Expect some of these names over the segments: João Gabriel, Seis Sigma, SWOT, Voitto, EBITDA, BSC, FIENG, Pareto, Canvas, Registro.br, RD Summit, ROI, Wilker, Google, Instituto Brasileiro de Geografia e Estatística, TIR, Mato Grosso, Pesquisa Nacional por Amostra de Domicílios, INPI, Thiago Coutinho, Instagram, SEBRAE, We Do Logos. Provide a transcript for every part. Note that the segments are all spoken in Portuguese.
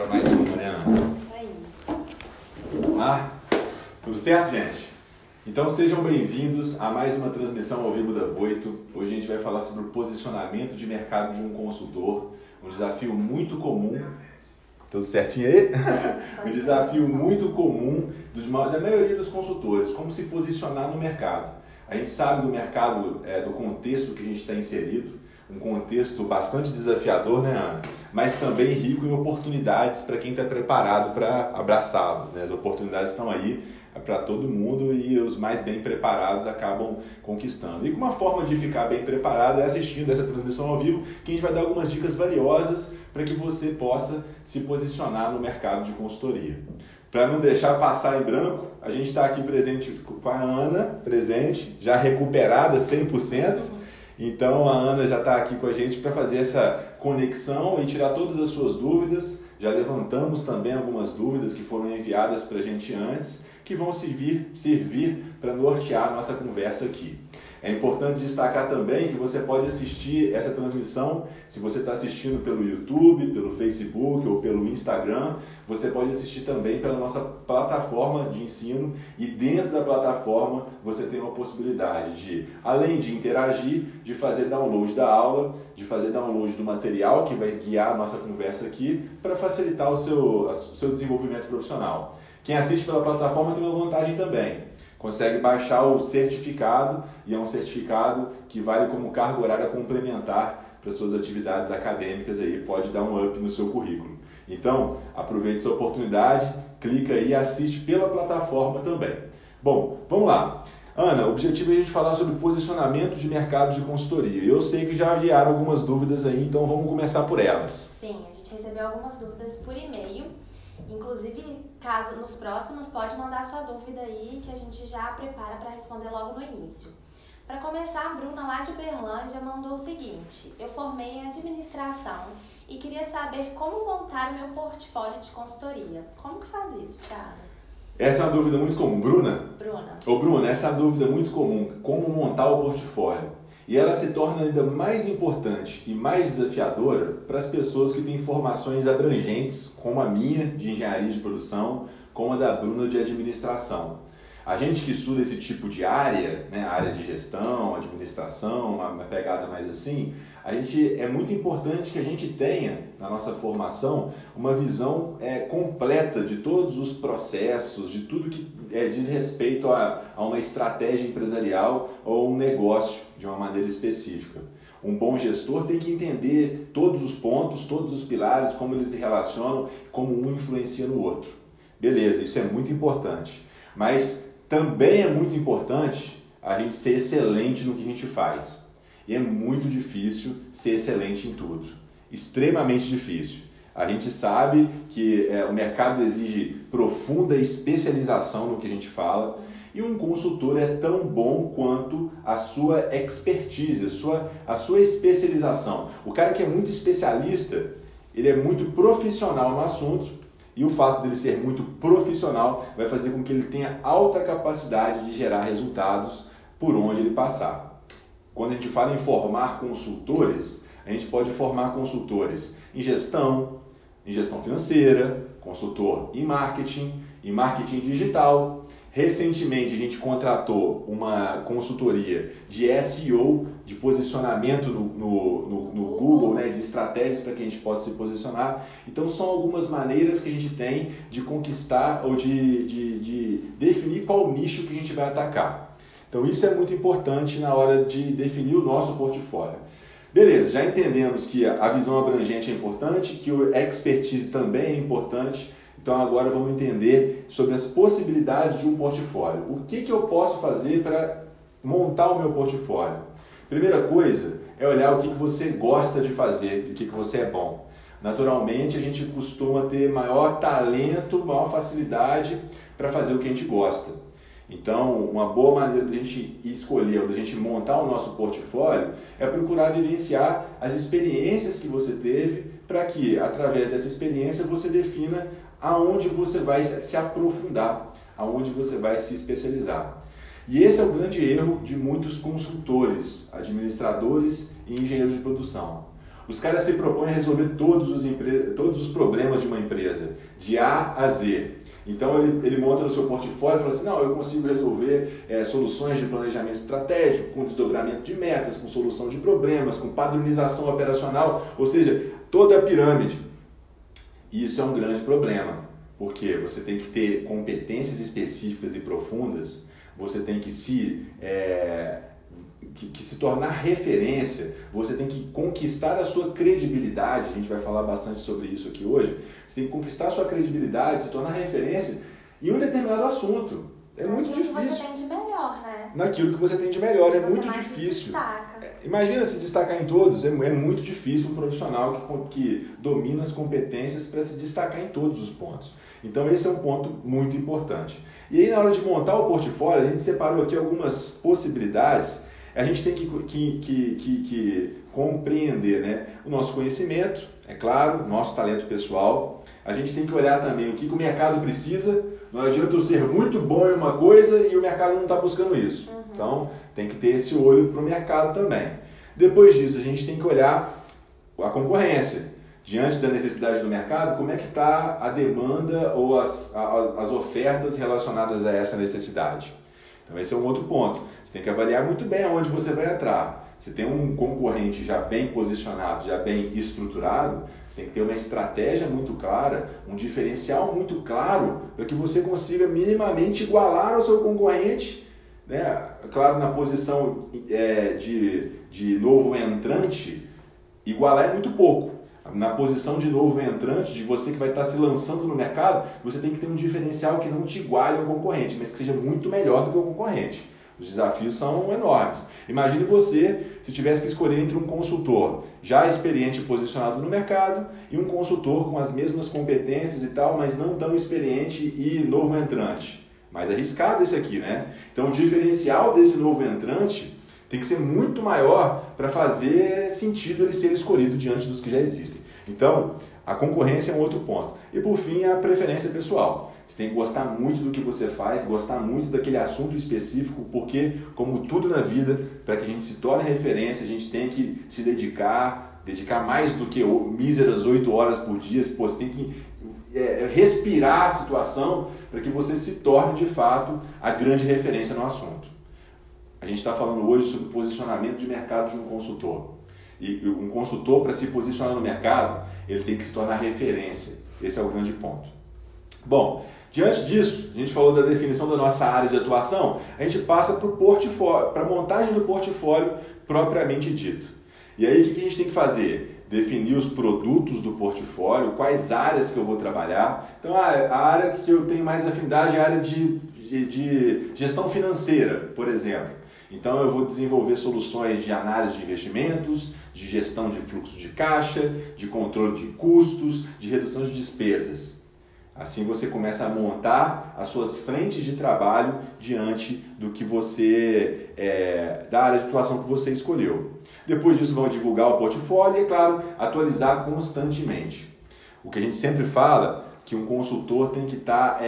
para mais uma, né, Ana? Isso aí. Vamos lá? Tudo certo, gente? Então sejam bem-vindos a mais uma transmissão ao vivo da Voitto. Hoje a gente vai falar sobre o posicionamento de mercado de um consultor, um desafio muito comum. Tudo certinho aí? Um desafio muito comum da maioria dos consultores, como se posicionar no mercado. A gente sabe do mercado, do contexto que a gente está inserido, um contexto bastante desafiador, né, Ana? Mas também rico em oportunidades para quem está preparado para abraçá-las, né? As oportunidades estão aí para todo mundo e os mais bem preparados acabam conquistando. E uma forma de ficar bem preparado é assistindo essa transmissão ao vivo, que a gente vai dar algumas dicas valiosas para que você possa se posicionar no mercado de consultoria. Para não deixar passar em branco, a gente está aqui presente com a Ana, presente, já recuperada 100%. Então a Ana já está aqui com a gente para fazer essa conexão e tirar todas as suas dúvidas. Já levantamos também algumas dúvidas que foram enviadas para a gente antes, que vão servir para nortear a nossa conversa aqui. É importante destacar também que você pode assistir essa transmissão, se você está assistindo pelo YouTube, pelo Facebook ou pelo Instagram, você pode assistir também pela nossa plataforma de ensino e dentro da plataforma você tem uma possibilidade de, além de interagir, de fazer download da aula, de fazer download do material que vai guiar a nossa conversa aqui para facilitar o seu desenvolvimento profissional. Quem assiste pela plataforma tem uma vantagem também. Consegue baixar o certificado, e é um certificado que vale como carga horária complementar para suas atividades acadêmicas aí, pode dar um up no seu currículo. Então, aproveite essa oportunidade, clica aí e assiste pela plataforma também. Bom, vamos lá. Ana, o objetivo é a gente falar sobre posicionamento de mercado de consultoria. Eu sei que já enviaram algumas dúvidas aí, então vamos começar por elas. Sim, a gente recebeu algumas dúvidas por e-mail. Inclusive, caso nos próximos, pode mandar sua dúvida aí que a gente já prepara para responder logo no início. Para começar, a Bruna lá de Uberlândia mandou o seguinte: eu formei em administração e queria saber como montar o meu portfólio de consultoria. Como que faz isso, Thiago? Essa é uma dúvida muito comum, Bruna? Bruna. Ô Bruna, essa é uma dúvida muito comum, como montar o portfólio. E ela se torna ainda mais importante e mais desafiadora para as pessoas que têm formações abrangentes, como a minha, de engenharia de produção, como a da Bruna, de administração. A gente que estuda esse tipo de área, né, área de gestão, administração, uma pegada mais assim, é muito importante que a gente tenha, na nossa formação, uma visão completa de todos os processos, de tudo que diz respeito a uma estratégia empresarial ou um negócio de uma maneira específica. Um bom gestor tem que entender todos os pontos, todos os pilares, como eles se relacionam, como um influencia no outro. Beleza, isso é muito importante. Mas também é muito importante a gente ser excelente no que a gente faz. E é muito difícil ser excelente em tudo. Extremamente difícil. A gente sabe que o mercado exige profunda especialização no que a gente fala. E um consultor é tão bom quanto a sua expertise, a sua especialização. O cara que é muito especialista, ele é muito profissional no assunto. E o fato dele ser muito profissional vai fazer com que ele tenha alta capacidade de gerar resultados por onde ele passar. Quando a gente fala em formar consultores, a gente pode formar consultores em gestão financeira, consultor em marketing digital. Recentemente a gente contratou uma consultoria de SEO, de posicionamento no Google, né, de estratégias para que a gente possa se posicionar. Então são algumas maneiras que a gente tem de conquistar ou de definir qual nicho que a gente vai atacar. Então isso é muito importante na hora de definir o nosso portfólio. Beleza, já entendemos que a visão abrangente é importante, que o expertise também é importante. Então agora vamos entender sobre as possibilidades de um portfólio. O que eu posso fazer para montar o meu portfólio? Primeira coisa é olhar o que você gosta de fazer e o que você é bom. Naturalmente a gente costuma ter maior talento, maior facilidade para fazer o que a gente gosta. Então uma boa maneira da gente escolher, da gente montar o nosso portfólio é procurar vivenciar as experiências que você teve para que através dessa experiência você defina aonde você vai se aprofundar, aonde você vai se especializar. E esse é o grande erro de muitos consultores, administradores e engenheiros de produção. Os caras se propõem a resolver todos os problemas de uma empresa, de A a Z. Então ele monta no seu portfólio e fala assim, não, eu consigo resolver soluções de planejamento estratégico, com desdobramento de metas, com solução de problemas, com padronização operacional, ou seja, toda a pirâmide. E isso é um grande problema, porque você tem que ter competências específicas e profundas, você tem que se tornar referência, você tem que conquistar a sua credibilidade, a gente vai falar bastante sobre isso aqui hoje, você tem que conquistar a sua credibilidade, se tornar referência em um determinado assunto. É muito difícil. Naquilo que você tem de melhor, né? Naquilo que você tem de melhor, é muito difícil. Imagina se destacar em todos, é muito difícil um profissional que domina as competências para se destacar em todos os pontos. Então esse é um ponto muito importante. E aí na hora de montar o portfólio, a gente separou aqui algumas possibilidades. A gente tem que compreender, né, o nosso conhecimento, é claro, nosso talento pessoal. A gente tem que olhar também o que o mercado precisa. Não adianta eu ser muito bom em uma coisa e o mercado não está buscando isso. Uhum. Então, tem que ter esse olho para o mercado também. Depois disso, a gente tem que olhar a concorrência. Diante da necessidade do mercado, como é que está a demanda ou as ofertas relacionadas a essa necessidade? Então, esse é um outro ponto. Você tem que avaliar muito bem aonde você vai entrar. Se tem um concorrente já bem posicionado, já bem estruturado, você tem que ter uma estratégia muito clara, um diferencial muito claro para que você consiga minimamente igualar o seu concorrente, né? Claro, na posição de novo entrante, igualar é muito pouco. Na posição de novo entrante, de você que vai estar se lançando no mercado, você tem que ter um diferencial que não te iguale ao concorrente, mas que seja muito melhor do que o concorrente. Os desafios são enormes. Imagine você se tivesse que escolher entre um consultor já experiente e posicionado no mercado e um consultor com as mesmas competências e tal, mas não tão experiente e novo entrante. Mais arriscado esse aqui, né? Então o diferencial desse novo entrante tem que ser muito maior para fazer sentido ele ser escolhido diante dos que já existem. Então, a concorrência é um outro ponto. E por fim, a preferência pessoal. Você tem que gostar muito do que você faz, gostar muito daquele assunto específico, porque, como tudo na vida, para que a gente se torne referência, a gente tem que se dedicar mais do que míseras 8 horas por dia. Pô, você tem que respirar a situação para que você se torne, de fato, a grande referência no assunto. A gente está falando hoje sobre o posicionamento de mercado de um consultor. E um consultor, para se posicionar no mercado, ele tem que se tornar referência. Esse é o grande ponto. Bom, diante disso, a gente falou da definição da nossa área de atuação, a gente passa para a montagem do portfólio propriamente dito. E aí, o que a gente tem que fazer? Definir os produtos do portfólio, quais áreas que eu vou trabalhar. Então, a área que eu tenho mais afinidade é a área de gestão financeira, por exemplo. Então eu vou desenvolver soluções de análise de investimentos, de gestão de fluxo de caixa, de controle de custos, de redução de despesas. Assim você começa a montar as suas frentes de trabalho diante do que você da área de atuação que você escolheu. Depois disso vão divulgar o portfólio e, é claro, atualizar constantemente. O que a gente sempre fala que um consultor tem que estar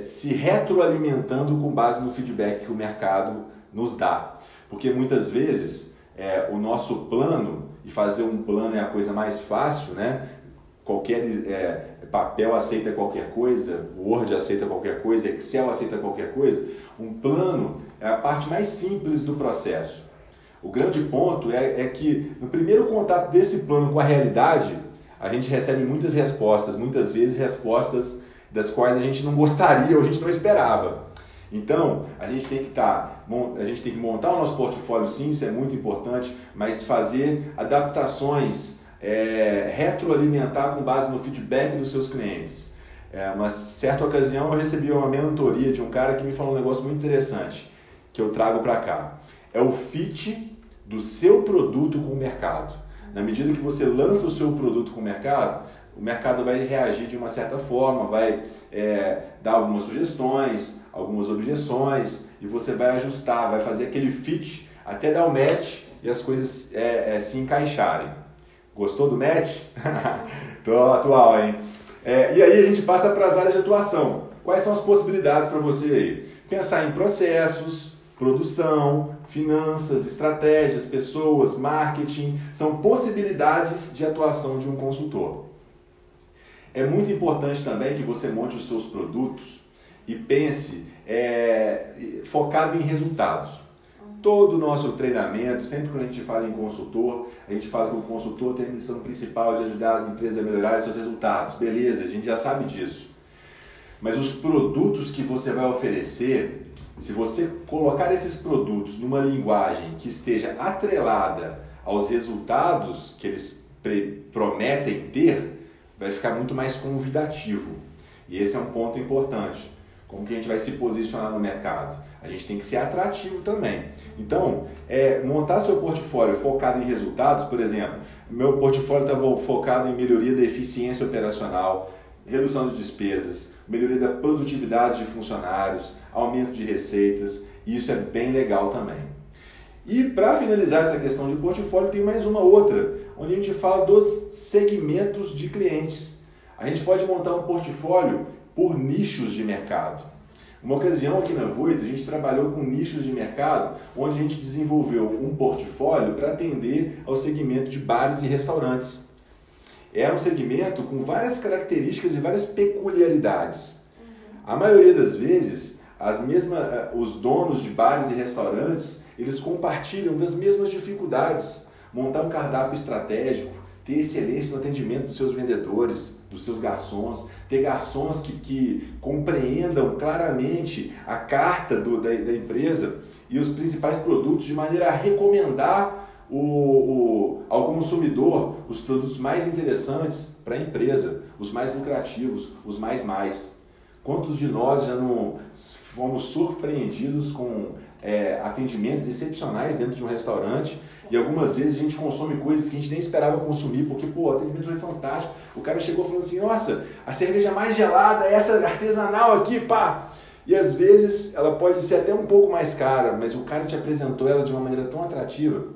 se retroalimentando com base no feedback que o mercado nos dá, porque muitas vezes o nosso plano, e fazer um plano é a coisa mais fácil, né? Qualquer papel aceita qualquer coisa, Word aceita qualquer coisa, Excel aceita qualquer coisa. Um plano é a parte mais simples do processo. O grande ponto é que no primeiro contato desse plano com a realidade, a gente recebe muitas respostas, muitas vezes respostas das quais a gente não gostaria ou a gente não esperava. Então, a gente tem que montar o nosso portfólio, sim, isso é muito importante, mas fazer adaptações, retroalimentar com base no feedback dos seus clientes. Uma certa ocasião eu recebi uma mentoria de um cara que me falou um negócio muito interessante, que eu trago para cá. É o fit do seu produto com o mercado. Na medida que você lança o seu produto com o mercado vai reagir de uma certa forma, vai dar algumas sugestões, algumas objeções, e você vai ajustar, vai fazer aquele fit até dar o match e as coisas se encaixarem. Gostou do match? Tô atual, hein? E aí a gente passa para as áreas de atuação. Quais são as possibilidades para você aí? Pensar em processos, produção, finanças, estratégias, pessoas, marketing, são possibilidades de atuação de um consultor. É muito importante também que você monte os seus produtos e pense focado em resultados. Todo o nosso treinamento, sempre que a gente fala em consultor, a gente fala que o consultor tem a missão principal de ajudar as empresas a melhorarem seus resultados. Beleza, a gente já sabe disso. Mas os produtos que você vai oferecer, se você colocar esses produtos numa linguagem que esteja atrelada aos resultados que eles prometem ter, vai ficar muito mais convidativo. E esse é um ponto importante. Como que a gente vai se posicionar no mercado? A gente tem que ser atrativo também. Então, montar seu portfólio focado em resultados, por exemplo, meu portfólio estava focado em melhoria da eficiência operacional, redução de despesas, melhoria da produtividade de funcionários, aumento de receitas, e isso é bem legal também. E para finalizar essa questão de portfólio, tem mais uma outra, onde a gente fala dos segmentos de clientes. A gente pode montar um portfólio por nichos de mercado. Uma ocasião aqui na Voitto, a gente trabalhou com nichos de mercado, onde a gente desenvolveu um portfólio para atender ao segmento de bares e restaurantes. É um segmento com várias características e várias peculiaridades. A maioria das vezes, os donos de bares e restaurantes, eles compartilham das mesmas dificuldades. Montar um cardápio estratégico, ter excelência no atendimento dos seus vendedores, dos seus garçons, ter garçons que compreendam claramente a carta da empresa e os principais produtos, de maneira a recomendar ao consumidor os produtos mais interessantes para a empresa, os mais lucrativos, os mais. Quantos de nós já não fomos surpreendidos com atendimentos excepcionais dentro de um restaurante? E algumas vezes a gente consome coisas que a gente nem esperava consumir, porque o atendimento foi fantástico. O cara chegou falando assim: nossa, a cerveja mais gelada é essa artesanal aqui, pá! E às vezes ela pode ser até um pouco mais cara, mas o cara te apresentou ela de uma maneira tão atrativa.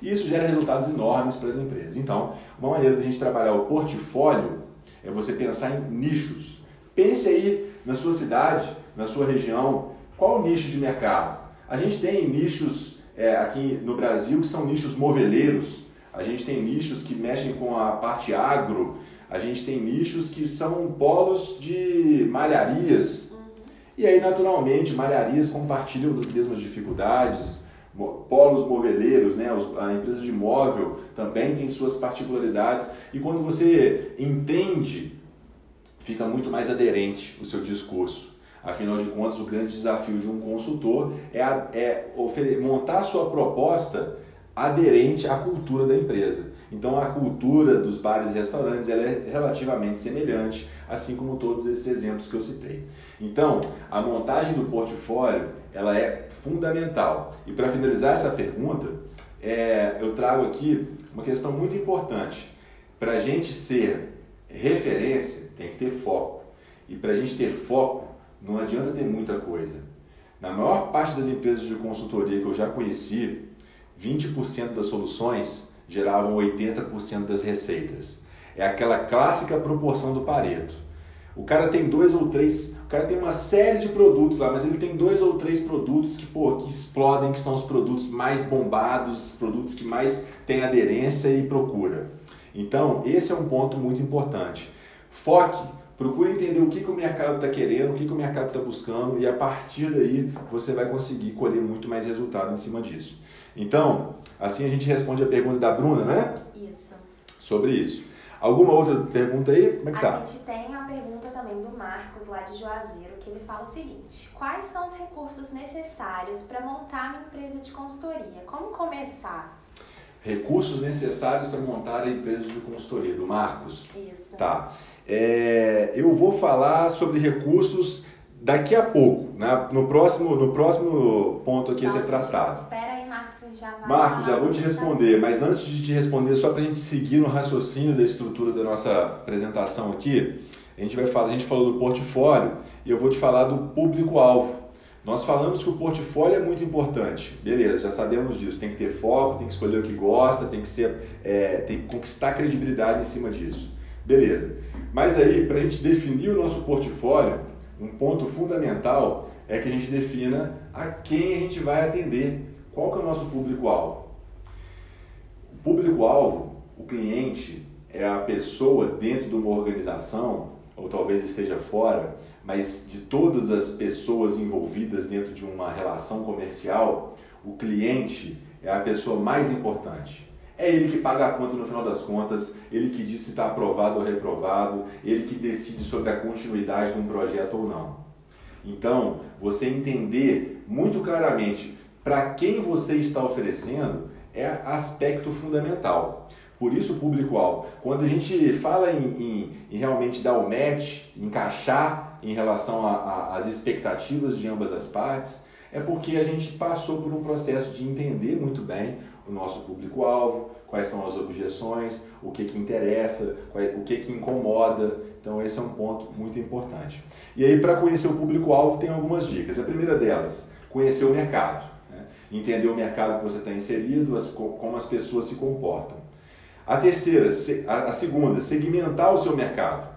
E isso gera resultados enormes para as empresas. Então, uma maneira da gente trabalhar o portfólio é você pensar em nichos. Pense aí na sua cidade, na sua região, qual o nicho de mercado? A gente tem nichos aqui no Brasil, que são nichos moveleiros, a gente tem nichos que mexem com a parte agro, a gente tem nichos que são polos de malharias. E aí, naturalmente, malharias compartilham das mesmas dificuldades, polos moveleiros, né? A empresa de móvel também tem suas particularidades. E quando você entende, fica muito mais aderente o seu discurso. Afinal de contas, o grande desafio de um consultor é montar a sua proposta aderente à cultura da empresa. Então, a cultura dos bares e restaurantes ela é relativamente semelhante, assim como todos esses exemplos que eu citei. Então, a montagem do portfólio ela é fundamental. E para finalizar essa pergunta, eu trago aqui uma questão muito importante. Para a gente ser referência, tem que ter foco. E para a gente ter foco, não adianta ter muita coisa. Na maior parte das empresas de consultoria que eu já conheci, 20% das soluções geravam 80% das receitas. É aquela clássica proporção do Pareto. O cara tem uma série de produtos lá, mas ele tem 2 ou 3 produtos que explodem, que são os produtos mais bombados, produtos que mais têm aderência e procura. Então, esse é um ponto muito importante. Foque. Procure entender o que o mercado está querendo, o que o mercado está buscando, e a partir daí você vai conseguir colher muito mais resultado em cima disso. Então, assim a gente responde a pergunta da Bruna, né? Isso. Sobre isso. Alguma outra pergunta aí? Como é que tá? A gente tem a pergunta também do Marcos, lá de Juazeiro, que ele fala o seguinte: quais são os recursos necessários para montar uma empresa de consultoria? Como começar? Recursos necessários para montar a empresa de consultoria, do Marcos. Isso. Tá. Eu vou falar sobre recursos daqui a pouco, né? No próximo ponto aqui a ser tratado. Espera aí, Marcos, já vai. Marcos, já vou te responder, mas antes de te responder, só para a gente seguir no raciocínio da estrutura da nossa apresentação aqui, a gente falou do portfólio e eu vou te falar do público-alvo. Nós falamos que o portfólio é muito importante, beleza, já sabemos disso, tem que ter foco, tem que escolher o que gosta, tem que conquistar credibilidade em cima disso, beleza. Mas aí, para a gente definir o nosso portfólio, um ponto fundamental é que a gente defina a quem a gente vai atender, Qual que é o nosso público-alvo? O público-alvo, o cliente, é a pessoa dentro de uma organização, ou talvez esteja fora, mas de todas as pessoas envolvidas dentro de uma relação comercial, o cliente é a pessoa mais importante. É ele que paga a conta no final das contas, ele que diz se está aprovado ou reprovado, ele que decide sobre a continuidade de um projeto ou não. Então, você entender muito claramente para quem você está oferecendo é aspecto fundamental. Por isso o público-alvo. Quando a gente fala em realmente dar o match, encaixar em relação às expectativas de ambas as partes, é porque a gente passou por um processo de entender muito bem o nosso público-alvo, quais são as objeções, o que interessa, o que incomoda. Então esse é um ponto muito importante. E aí para conhecer o público-alvo tem algumas dicas. A primeira delas, conhecer o mercado, né? Entender o mercado que você está inserido, como as pessoas se comportam. A segunda, segmentar o seu mercado.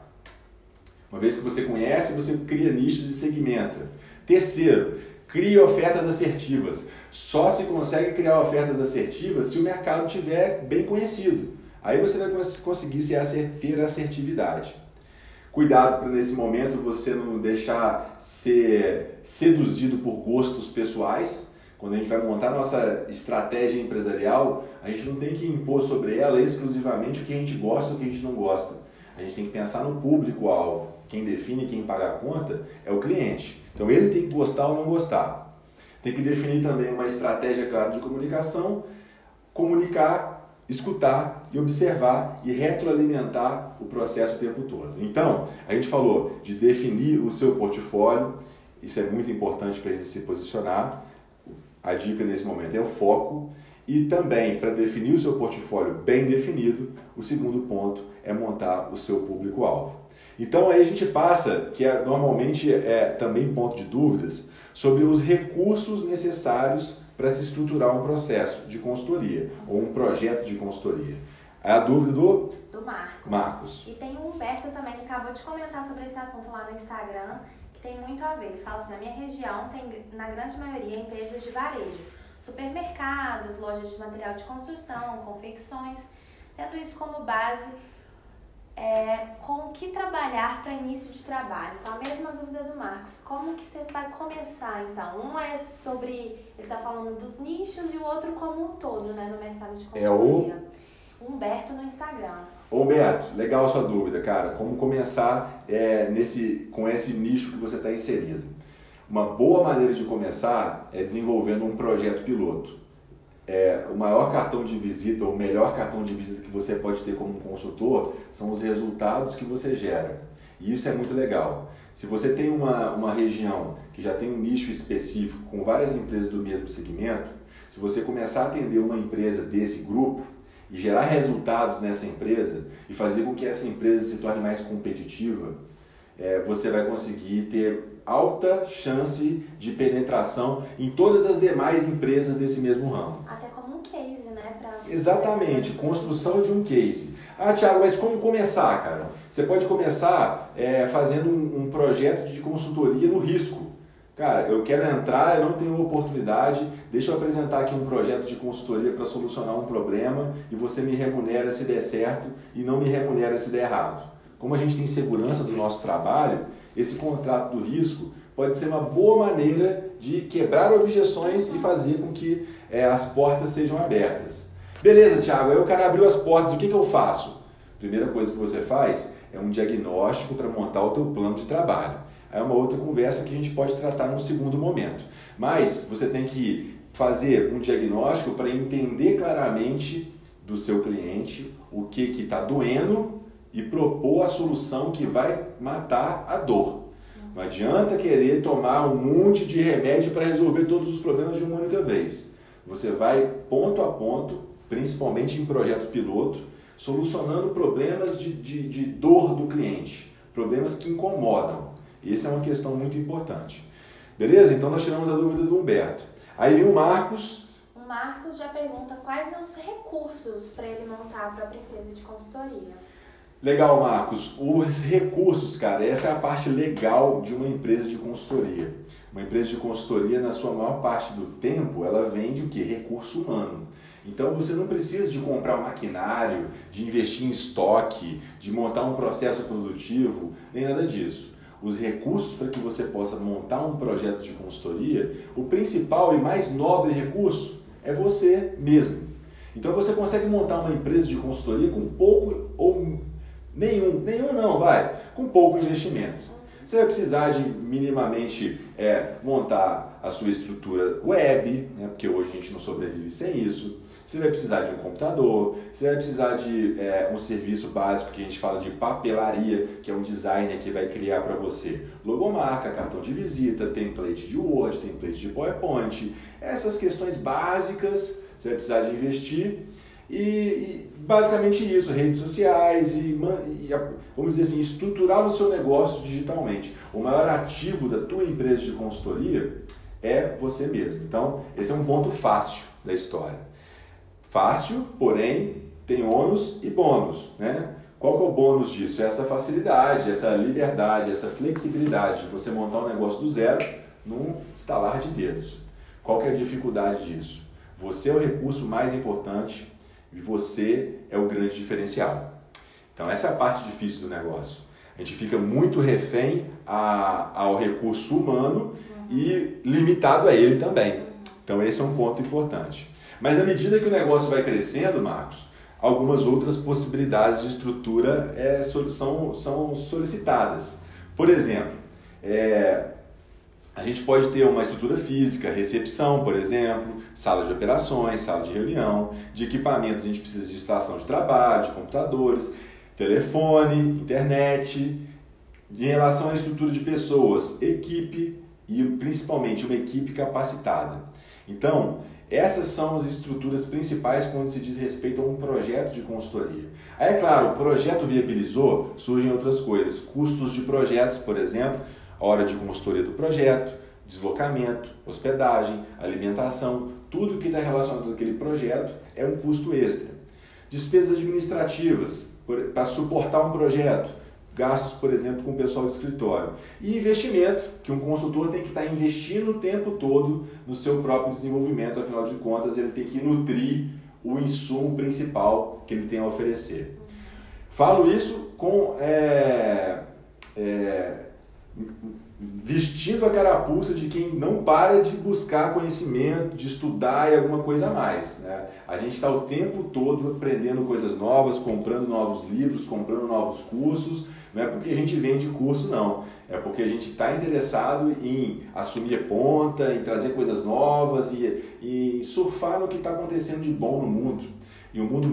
Uma vez que você conhece, você cria nichos e segmenta. Terceiro, crie ofertas assertivas. Só se consegue criar ofertas assertivas se o mercado estiver bem conhecido. Aí você vai conseguir ter assertividade. Cuidado para nesse momento você não deixar ser seduzido por gostos pessoais. Quando a gente vai montar nossa estratégia empresarial, a gente não tem que impor sobre ela exclusivamente o que a gente gosta e o que a gente não gosta. A gente tem que pensar no público-alvo. Quem define quem paga a conta é o cliente. Então ele tem que gostar ou não gostar. Tem que definir também uma estratégia clara de comunicação, comunicar, escutar e observar e retroalimentar o processo o tempo todo. Então, a gente falou de definir o seu portfólio, isso é muito importante para a gente se posicionar. A dica nesse momento é o foco e também para definir o seu portfólio bem definido, o segundo ponto é montar o seu público-alvo. Então aí a gente passa, que normalmente é também ponto de dúvidas, sobre os recursos necessários para se estruturar um processo de consultoria ou um projeto de consultoria. É a dúvida do Marcos. E tem o Humberto também que acabou de comentar sobre esse assunto lá no Instagram. Tem muito a ver, ele fala assim, na minha região tem, na grande maioria, empresas de varejo, supermercados, lojas de material de construção, confecções, tendo isso como base, com o que trabalhar para início de trabalho. Então, a mesma dúvida do Marcos, como que você vai começar, então? Um é sobre, ele está falando dos nichos e o outro como um todo, né, no mercado de consultoria. Humberto no Instagram. Ô Humberto, legal a sua dúvida, cara. Como começar com esse nicho que você está inserido? Uma boa maneira de começar é desenvolvendo um projeto piloto. O maior cartão de visita, ou o melhor cartão de visita que você pode ter como consultor são os resultados que você gera. E isso é muito legal. Se você tem uma região que já tem um nicho específico com várias empresas do mesmo segmento, se você começar a atender uma empresa desse grupo, e gerar resultados nessa empresa e fazer com que essa empresa se torne mais competitiva, você vai conseguir ter alta chance de penetração em todas as demais empresas desse mesmo ramo. Até como um case, né? Exatamente, construção de um case. Ah, Thiago, mas como começar, cara? Você pode começar fazendo um projeto de consultoria no risco. Cara, eu quero entrar, eu não tenho oportunidade, deixa eu apresentar aqui um projeto de consultoria para solucionar um problema e você me remunera se der certo e não me remunera se der errado. Como a gente tem segurança do nosso trabalho, esse contrato do risco pode ser uma boa maneira de quebrar objeções e fazer com que as portas sejam abertas. Beleza, Thiago, aí o cara abriu as portas, o que eu faço? Primeira coisa que você faz é um diagnóstico para montar o teu plano de trabalho. É uma outra conversa que a gente pode tratar num segundo momento. Mas você tem que fazer um diagnóstico para entender claramente do seu cliente o que está doendo e propor a solução que vai matar a dor. Não adianta querer tomar um monte de remédio para resolver todos os problemas de uma única vez. Você vai ponto a ponto, principalmente em projetos piloto, solucionando problemas de dor do cliente, problemas que incomodam. E essa é uma questão muito importante. Beleza? Então nós tiramos a dúvida do Humberto. Aí vem o Marcos. O Marcos já pergunta quais são os recursos para ele montar a própria empresa de consultoria. Legal, Marcos. Os recursos, cara, essa é a parte legal de uma empresa de consultoria. Uma empresa de consultoria, na sua maior parte do tempo, ela vende o quê? Recurso humano. Então você não precisa de comprar um maquinário, de investir em estoque, de montar um processo produtivo, nem nada disso. Os recursos para que você possa montar um projeto de consultoria, o principal e mais nobre recurso é você mesmo. Então você consegue montar uma empresa de consultoria com pouco ou nenhum não, vai, com pouco investimento. Você vai precisar de minimamente montar a sua estrutura web, né, porque hoje a gente não sobrevive sem isso. Você vai precisar de um computador, você vai precisar de um serviço básico que a gente fala de papelaria, que é um designer que vai criar para você logomarca, cartão de visita, template de Word, template de PowerPoint, essas questões básicas você vai precisar de investir e basicamente isso, redes sociais e vamos dizer assim, estruturar o seu negócio digitalmente. O maior ativo da tua empresa de consultoria é você mesmo. Então, esse é um ponto fácil da história. Fácil, porém, tem ônus e bônus, né? Qual que é o bônus disso? É essa facilidade, essa liberdade, essa flexibilidade de você montar um negócio do zero num estalar de dedos. Qual que é a dificuldade disso? Você é o recurso mais importante e você é o grande diferencial. Então, essa é a parte difícil do negócio. A gente fica muito refém ao recurso humano e limitado a ele também. Então, esse é um ponto importante. Mas na medida que o negócio vai crescendo, Marcos, algumas outras possibilidades de estrutura são solicitadas. Por exemplo, a gente pode ter uma estrutura física, recepção, por exemplo, sala de operações, sala de reunião, de equipamentos a gente precisa de estação de trabalho, de computadores, telefone, internet. Em relação à estrutura de pessoas, equipe e principalmente uma equipe capacitada. Então, essas são as estruturas principais quando se diz respeito a um projeto de consultoria. Aí, é claro, o projeto viabilizou, surgem outras coisas. Custos de projetos, por exemplo, a hora de consultoria do projeto, deslocamento, hospedagem, alimentação, tudo que está relacionado àquele projeto é um custo extra. Despesas administrativas para suportar um projeto, gastos, por exemplo, com o pessoal do escritório. E investimento, que um consultor tem que estar investindo o tempo todo no seu próprio desenvolvimento, afinal de contas, ele tem que nutrir o insumo principal que ele tem a oferecer. Falo isso com vestindo a carapuça de quem não para de buscar conhecimento, de estudar e alguma coisa a mais, né? A gente está o tempo todo aprendendo coisas novas, comprando novos livros, comprando novos cursos. Não é porque a gente vende curso, não. É porque a gente está interessado em assumir a ponta, em trazer coisas novas e surfar no que está acontecendo de bom no mundo. E o mundo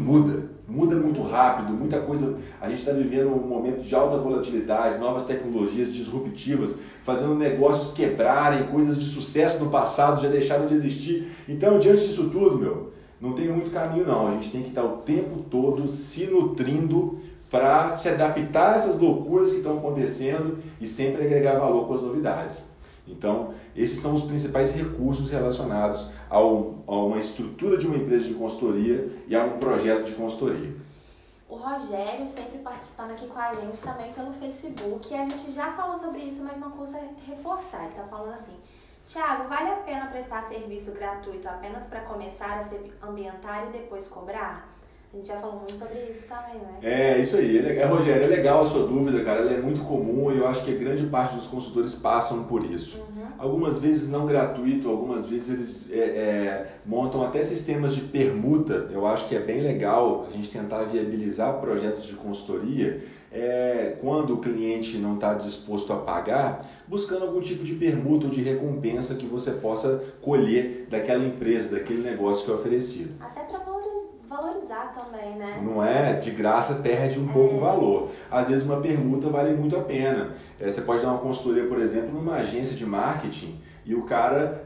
muda muito rápido, muita coisa. A gente está vivendo um momento de alta volatilidade, novas tecnologias disruptivas, fazendo negócios quebrarem, coisas de sucesso no passado já deixaram de existir. Então, diante disso tudo, não tem muito caminho não. A gente tem que estar o tempo todo se nutrindo para se adaptar a essas loucuras que estão acontecendo e sempre agregar valor com as novidades. Então, esses são os principais recursos relacionados a uma estrutura de uma empresa de consultoria e a um projeto de consultoria. O Rogério sempre participando aqui com a gente também pelo Facebook. A gente já falou sobre isso, mas não custa reforçar. Ele está falando assim: Thiago, vale a pena prestar serviço gratuito apenas para começar a se ambientar e depois cobrar? A gente já falou muito sobre isso também, né? É, isso aí. Rogério, é legal a sua dúvida, cara. Ela é muito comum e eu acho que grande parte dos consultores passam por isso. Uhum. Algumas vezes não gratuito, algumas vezes eles montam até sistemas de permuta. Eu acho que é bem legal a gente tentar viabilizar projetos de consultoria quando o cliente não está disposto a pagar, buscando algum tipo de permuta ou de recompensa que você possa colher daquela empresa, daquele negócio que é oferecido. Até para valorizar também, né? Não é? De graça perde um pouco o valor. Às vezes uma permuta vale muito a pena. Você pode dar uma consultoria, por exemplo, numa agência de marketing e o cara,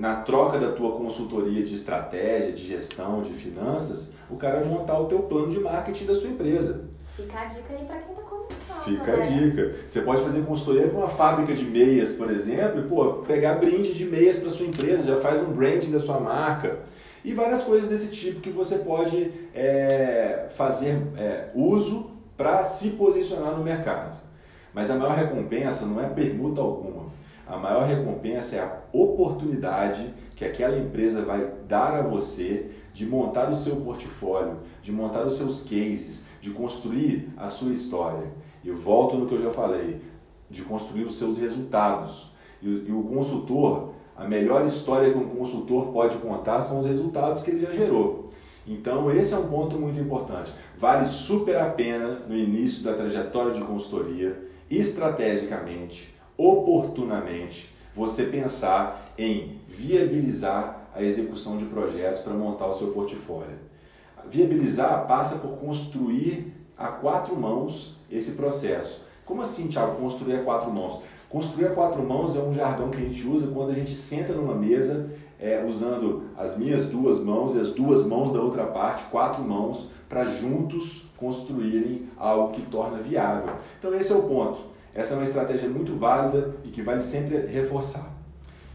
na troca da tua consultoria de estratégia, de gestão, de finanças, o cara vai montar o teu plano de marketing da sua empresa. Fica a dica aí para quem está começando. Fica a dica. Você pode fazer consultoria para uma fábrica de meias, por exemplo, e pegar brinde de meias para sua empresa, já faz um branding da sua marca. E várias coisas desse tipo que você pode fazer uso para se posicionar no mercado. Mas a maior recompensa não é permuta alguma. A maior recompensa é a oportunidade que aquela empresa vai dar a você de montar o seu portfólio, de montar os seus cases, de construir a sua história. E volto no que eu já falei, de construir os seus resultados. E o consultor, a melhor história que um consultor pode contar são os resultados que ele já gerou. Então esse é um ponto muito importante. Vale super a pena no início da trajetória de consultoria, estrategicamente, oportunamente, você pensar em viabilizar a execução de projetos para montar o seu portfólio. Viabilizar passa por construir a quatro mãos esse processo. Como assim, Thiago, construir a quatro mãos? Construir a quatro mãos é um jargão que a gente usa quando a gente senta numa mesa usando as minhas duas mãos e as duas mãos da outra parte, quatro mãos, para juntos construírem algo que torna viável. Então esse é o ponto. Essa é uma estratégia muito válida e que vale sempre reforçar.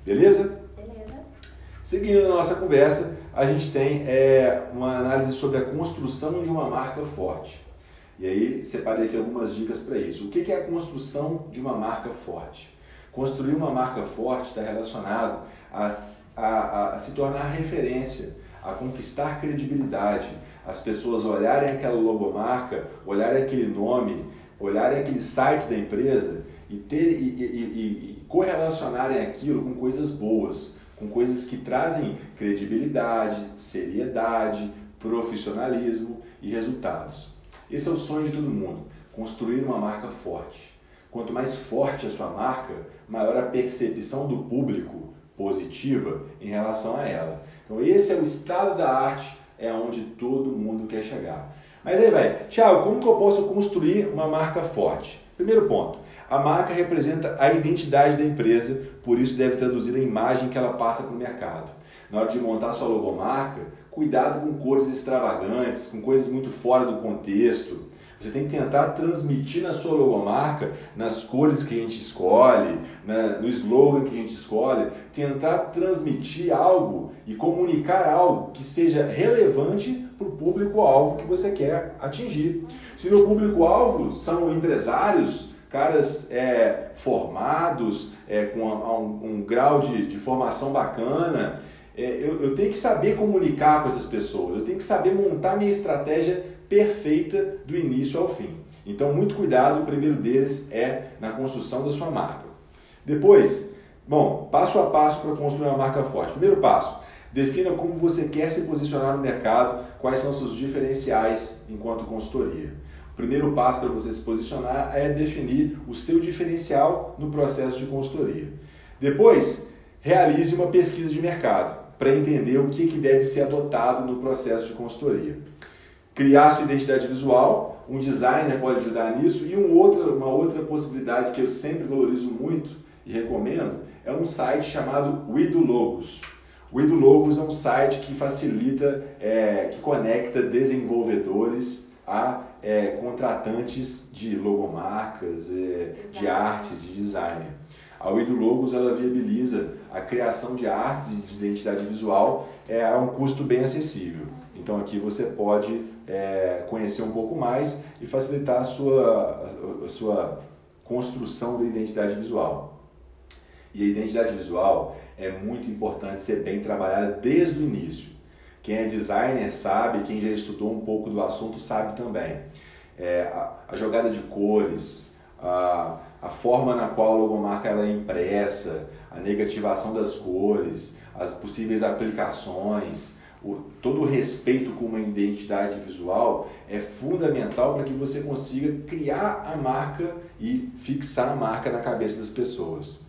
Beleza? Beleza. Seguindo a nossa conversa, a gente tem uma análise sobre a construção de uma marca forte. E aí, separei aqui algumas dicas para isso. O que é a construção de uma marca forte? Construir uma marca forte está relacionado a se tornar referência, a conquistar credibilidade, as pessoas olharem aquela logomarca, olharem aquele nome, olharem aquele site da empresa e correlacionarem aquilo com coisas boas, com coisas que trazem credibilidade, seriedade, profissionalismo e resultados. Esse é o sonho de todo mundo, construir uma marca forte. Quanto mais forte a sua marca, maior a percepção do público positiva em relação a ela. Então esse é o estado da arte, é onde todo mundo quer chegar. Mas aí vai, Thiago, como que eu posso construir uma marca forte? Primeiro ponto, a marca representa a identidade da empresa, por isso deve traduzir a imagem que ela passa para o mercado. Na hora de montar sua logomarca, cuidado com cores extravagantes, com coisas muito fora do contexto. Você tem que tentar transmitir na sua logomarca, nas cores que a gente escolhe, no slogan que a gente escolhe, tentar transmitir algo e comunicar algo que seja relevante para o público-alvo que você quer atingir. Se no público-alvo são empresários, caras formados, com um grau de formação bacana, eu tenho que saber comunicar com essas pessoas, eu tenho que saber montar minha estratégia perfeita do início ao fim. Então, muito cuidado, o primeiro deles é na construção da sua marca. Depois, passo a passo para construir uma marca forte. Primeiro passo, defina como você quer se posicionar no mercado, quais são seus diferenciais enquanto consultoria. O primeiro passo para você se posicionar é definir o seu diferencial no processo de consultoria. Depois, realize uma pesquisa de mercado para entender o que deve ser adotado no processo de consultoria. Criar sua identidade visual, um designer pode ajudar nisso, e uma outra possibilidade que eu sempre valorizo muito e recomendo é um site chamado We Do Logos. We Do Logos é um site que facilita, que conecta desenvolvedores a contratantes de logomarcas, de artes, de design. A We Do Logos ela viabiliza a criação de artes e de identidade visual a um custo bem acessível. Então aqui você pode conhecer um pouco mais e facilitar a sua construção da identidade visual. E a identidade visual é muito importante ser bem trabalhada desde o início. Quem é designer sabe, quem já estudou um pouco do assunto sabe também. A jogada de cores, a forma na qual a logomarca ela é impressa, a negativação das cores, as possíveis aplicações, todo o respeito com uma identidade visual é fundamental para que você consiga criar a marca e fixar a marca na cabeça das pessoas.